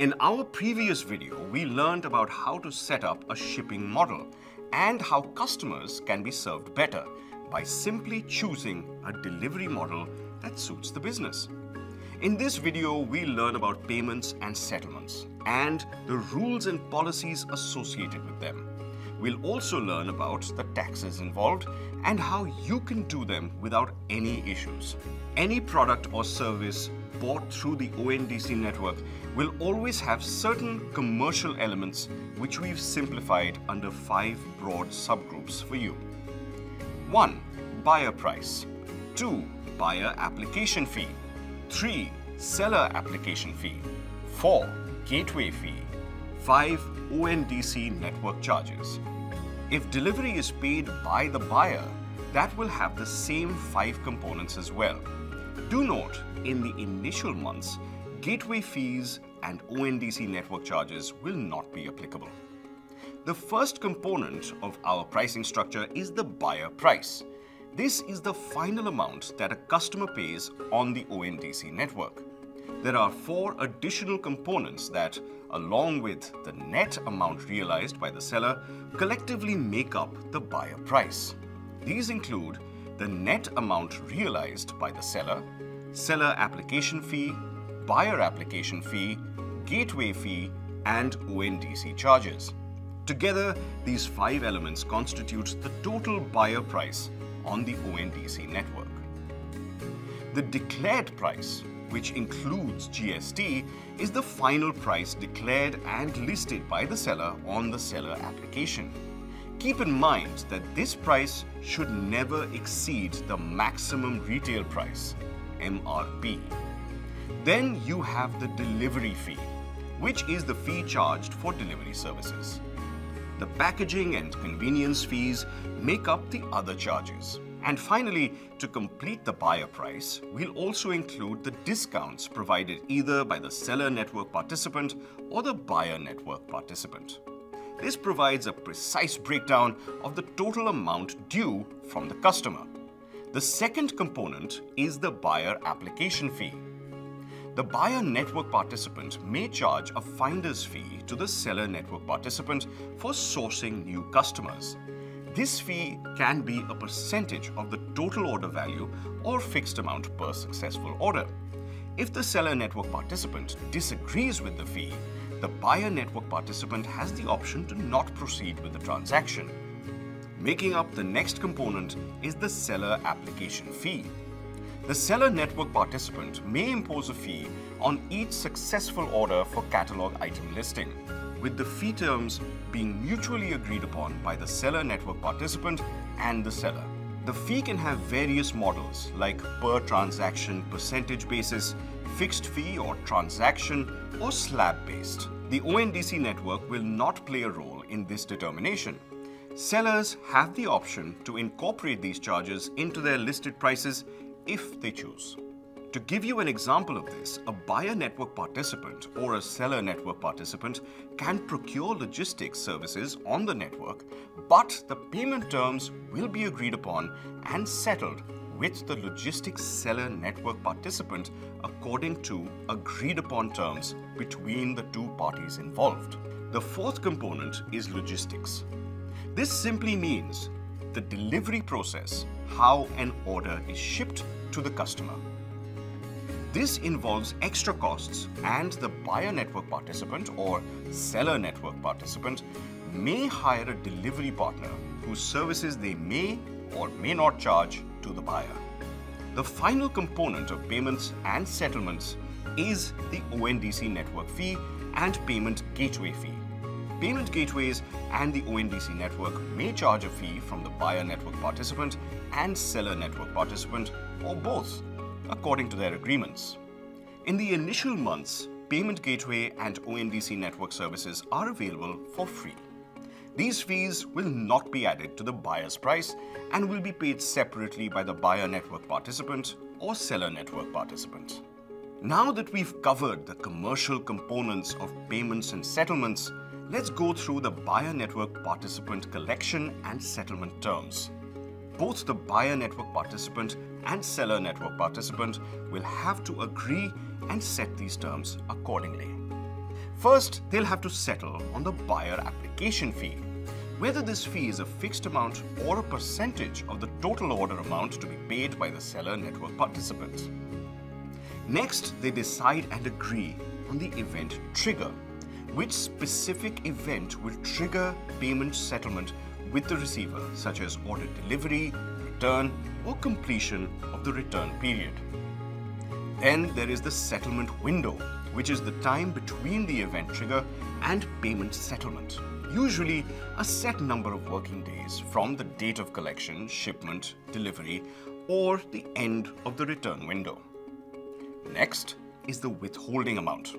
In our previous video, we learned about how to set up a shipping model and how customers can be served better by simply choosing a delivery model that suits the business. In this video, we learn about payments and settlements and the rules and policies associated with them. We'll also learn about the taxes involved and how you can do them without any issues. Any product or service bought through the ONDC network will always have certain commercial elements which we've simplified under 5 broad subgroups for you. 1. Buyer price. 2. Buyer application fee. 3. Seller application fee. 4. Gateway fee. 5. ONDC network charges. If delivery is paid by the buyer, that will have the same 5 components as well. Do note, in the initial months, gateway fees and ONDC network charges will not be applicable. The first component of our pricing structure is the buyer price. This is the final amount that a customer pays on the ONDC network. There are 4 additional components that, along with the net amount realized by the seller, collectively make up the buyer price. These include the net amount realized by the seller, seller application fee, buyer application fee, gateway fee, and ONDC charges. Together, these 5 elements constitute the total buyer price on the ONDC network. The declared price, which includes GST, is the final price declared and listed by the seller on the seller application. Keep in mind that this price should never exceed the maximum retail price, MRP. Then you have the delivery fee, which is the fee charged for delivery services. The packaging and convenience fees make up the other charges. And finally, to complete the buyer price, we'll also include the discounts provided either by the seller network participant or the buyer network participant. This provides a precise breakdown of the total amount due from the customer. The second component is the buyer application fee. The buyer network participant may charge a finder's fee to the seller network participant for sourcing new customers. This fee can be a percentage of the total order value or fixed amount per successful order. If the seller network participant disagrees with the fee, the buyer network participant has the option to not proceed with the transaction. Making up the next component is the seller application fee. The seller network participant may impose a fee on each successful order for catalog item listing, with the fee terms being mutually agreed upon by the seller network participant and the seller. The fee can have various models like per transaction percentage basis, fixed fee or transaction, or slab based. The ONDC network will not play a role in this determination. Sellers have the option to incorporate these charges into their listed prices if they choose. To give you an example of this, a buyer network participant or a seller network participant can procure logistics services on the network, but the payment terms will be agreed upon and settled with the logistics seller network participant according to agreed upon terms between the 2 parties involved. The fourth component is logistics. This simply means the delivery process, how an order is shipped to the customer. This involves extra costs, and the buyer network participant or seller network participant may hire a delivery partner whose services they may or may not charge to the buyer. The final component of payments and settlements is the ONDC network fee and payment gateway fee. Payment gateways and the ONDC network may charge a fee from the buyer network participant and seller network participant, or both, according to their agreements. In the initial months, Payment Gateway and ONDC network services are available for free. These fees will not be added to the buyer's price and will be paid separately by the buyer network participant or seller network participant. Now that we've covered the commercial components of payments and settlements, let's go through the buyer network participant collection and settlement terms. Both the buyer network participant and seller network participant will have to agree and set these terms accordingly. First, they'll have to settle on the buyer application fee. Whether this fee is a fixed amount or a percentage of the total order amount to be paid by the seller network participants. Next, they decide and agree on the event trigger. Which specific event will trigger payment settlement with the receiver, such as order delivery, return, or completion of the return period. Then there is the settlement window, which is the time between the event trigger and payment settlement, usually a set number of working days from the date of collection, shipment, delivery, or the end of the return window. Next is the withholding amount,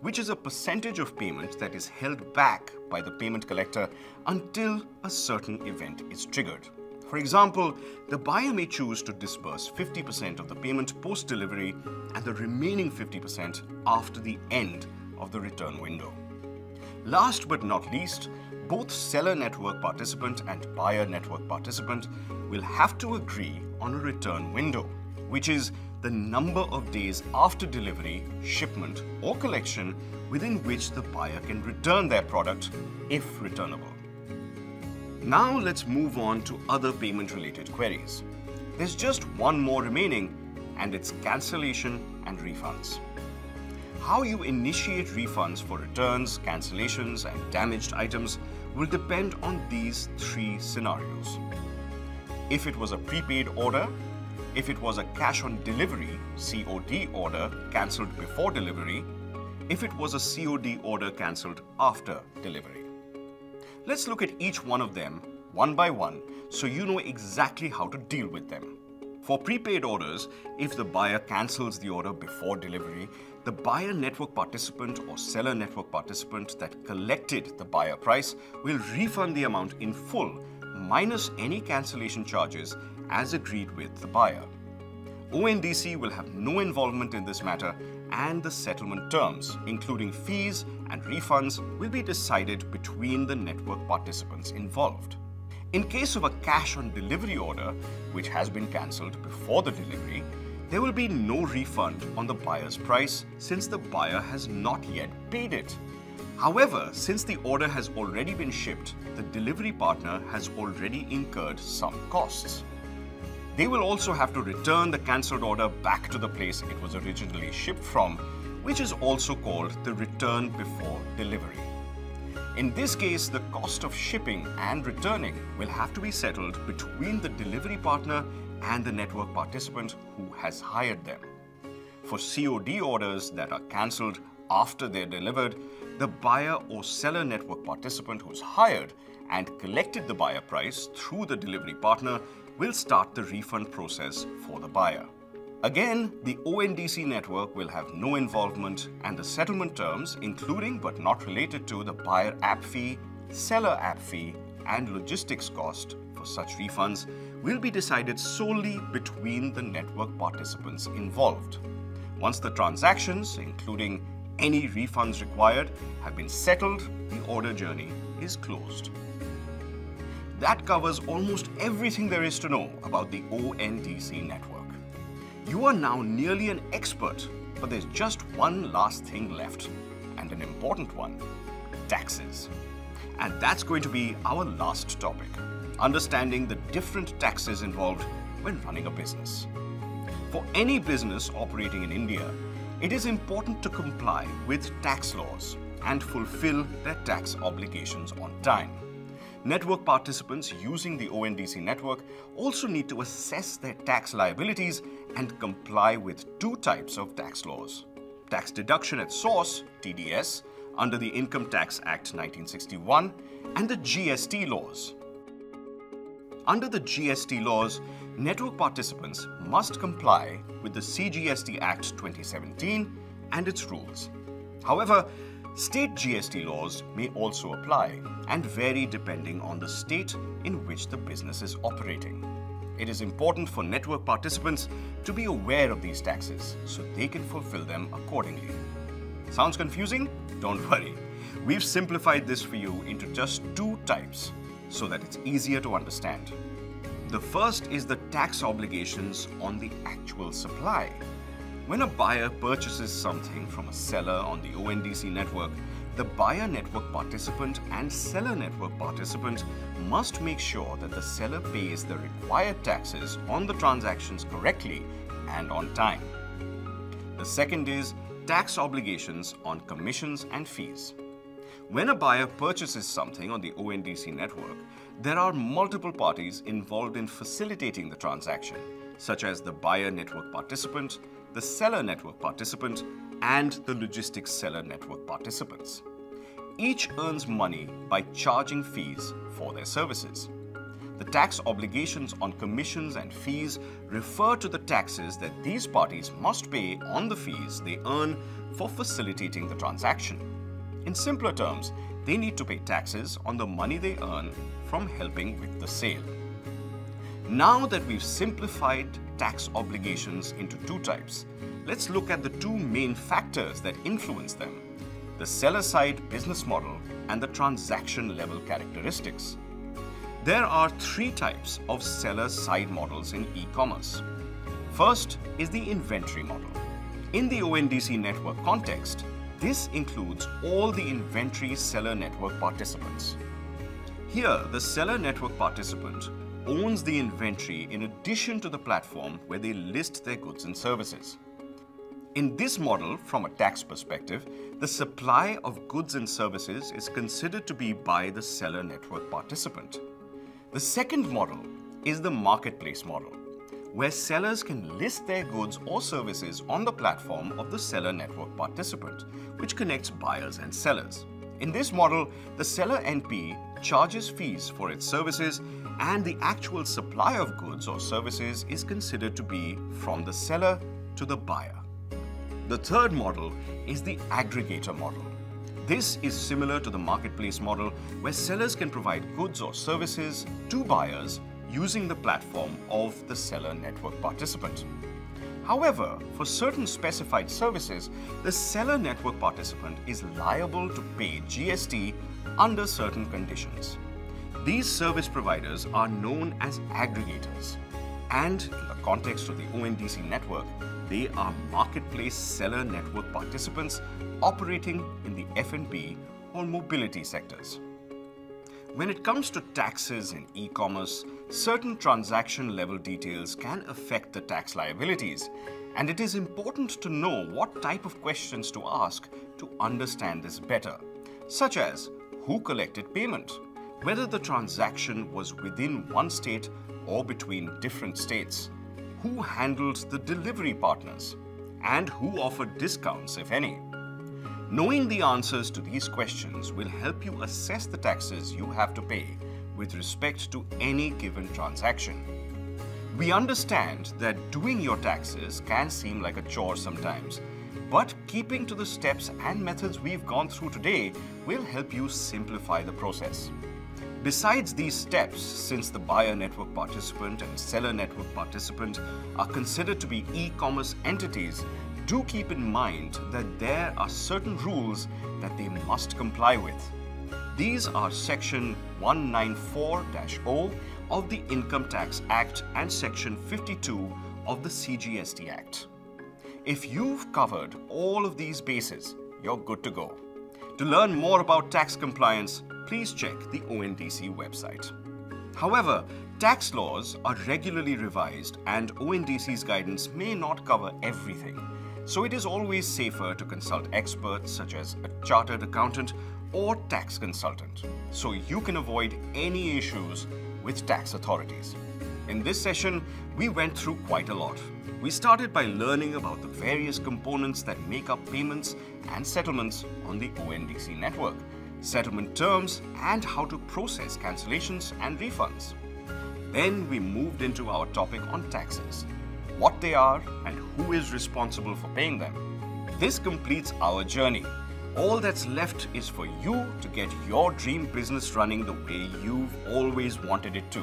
which is a percentage of payment that is held back by the payment collector until a certain event is triggered. For example, the buyer may choose to disburse 50% of the payment post-delivery and the remaining 50% after the end of the return window. Last but not least, both seller network participant and buyer network participant will have to agree on a return window, which is the number of days after delivery, shipment, or collection within which the buyer can return their product if returnable. Now let's move on to other payment-related queries. There's just one more remaining, and it's cancellation and refunds. How you initiate refunds for returns, cancellations, and damaged items will depend on these three scenarios. If it was a prepaid order, if it was a cash-on-delivery (COD) order cancelled before delivery, if it was a COD order cancelled after delivery. Let's look at each one of them one by one so you know exactly how to deal with them. For prepaid orders, if the buyer cancels the order before delivery, the buyer network participant or seller network participant that collected the buyer price will refund the amount in full minus any cancellation charges as agreed with the buyer. ONDC will have no involvement in this matter, and the settlement terms, including fees and refunds, will be decided between the network participants involved. In case of a cash-on-delivery order, which has been cancelled before the delivery, there will be no refund on the buyer's price since the buyer has not yet paid it. However, since the order has already been shipped, the delivery partner has already incurred some costs. They will also have to return the cancelled order back to the place it was originally shipped from, which is also called the return before delivery. In this case, the cost of shipping and returning will have to be settled between the delivery partner and the network participant who has hired them. For COD orders that are cancelled after they're delivered, the buyer or seller network participant who's hired and collected the buyer price through the delivery partner will start the refund process for the buyer. Again, the ONDC network will have no involvement, and the settlement terms, including but not related to the buyer app fee, seller app fee, and logistics cost for such refunds, will be decided solely between the network participants involved. Once the transactions, including any refunds required, have been settled, the order journey is closed. That covers almost everything there is to know about the ONDC network. You are now nearly an expert, but there's just one last thing left, and an important one: taxes. And that's going to be our last topic, understanding the different taxes involved when running a business. For any business operating in India, it is important to comply with tax laws and fulfill their tax obligations on time. Network participants using the ONDC network also need to assess their tax liabilities and comply with two types of tax laws: tax deduction at source (TDS) under the Income Tax Act 1961 and the GST laws. Under the GST laws, network participants must comply with the CGST Act 2017 and its rules. However, state GST laws may also apply and vary depending on the state in which the business is operating. It is important for network participants to be aware of these taxes so they can fulfill them accordingly. Sounds confusing? Don't worry. We've simplified this for you into just two types so that it's easier to understand. The first is the tax obligations on the actual supply. When a buyer purchases something from a seller on the ONDC network, the buyer network participant and seller network participant must make sure that the seller pays the required taxes on the transactions correctly and on time. The second is tax obligations on commissions and fees. When a buyer purchases something on the ONDC network, there are multiple parties involved in facilitating the transaction, such as the buyer network participant, the seller network participant, and the logistics seller network participants. Each earns money by charging fees for their services. The tax obligations on commissions and fees refer to the taxes that these parties must pay on the fees they earn for facilitating the transaction. In simpler terms, they need to pay taxes on the money they earn from helping with the sale. Now that we've simplified tax obligations into two types, let's look at the two main factors that influence them: the seller side business model and the transaction level characteristics. There are three types of seller side models in e-commerce. First is the inventory model. In the ONDC network context, this includes all the inventory seller network participants. Here, the seller network participant owns the inventory in addition to the platform where they list their goods and services. In this model, from a tax perspective, the supply of goods and services is considered to be by the seller network participant. The second model is the marketplace model, where sellers can list their goods or services on the platform of the seller network participant, which connects buyers and sellers. In this model, the seller NP charges fees for its services, and the actual supply of goods or services is considered to be from the seller to the buyer. The third model is the aggregator model. This is similar to the marketplace model, where sellers can provide goods or services to buyers using the platform of the seller network participant. However, for certain specified services, the seller network participant is liable to pay GST under certain conditions. These service providers are known as aggregators, and in the context of the ONDC network, they are marketplace seller network participants operating in the F&B or mobility sectors. When it comes to taxes in e-commerce, certain transaction level details can affect the tax liabilities, and it is important to know what type of questions to ask to understand this better, such as who collected payment, whether the transaction was within one state or between different states, who handled the delivery partners, and who offered discounts, if any. Knowing the answers to these questions will help you assess the taxes you have to pay with respect to any given transaction. We understand that doing your taxes can seem like a chore sometimes, but keeping to the steps and methods we've gone through today will help you simplify the process. Besides these steps, since the buyer network participant and seller network participant are considered to be e-commerce entities, do keep in mind that there are certain rules that they must comply with. These are Section 194-O of the Income Tax Act and Section 52 of the CGST Act. If you've covered all of these bases, you're good to go. To learn more about tax compliance, please check the ONDC website. However, tax laws are regularly revised, and ONDC's guidance may not cover everything. So it is always safer to consult experts such as a chartered accountant or tax consultant, so you can avoid any issues with tax authorities. In this session, we went through quite a lot. We started by learning about the various components that make up payments and settlements on the ONDC network, settlement terms, and how to process cancellations and refunds. Then we moved into our topic on taxes, what they are, and who is responsible for paying them. This completes our journey. All that's left is for you to get your dream business running the way you've always wanted it to.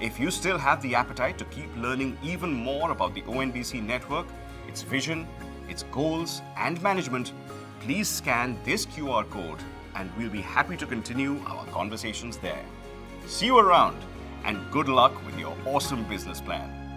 If you still have the appetite to keep learning even more about the ONDC network, its vision, its goals, and management, please scan this QR code and we'll be happy to continue our conversations there. See you around, and good luck with your awesome business plan.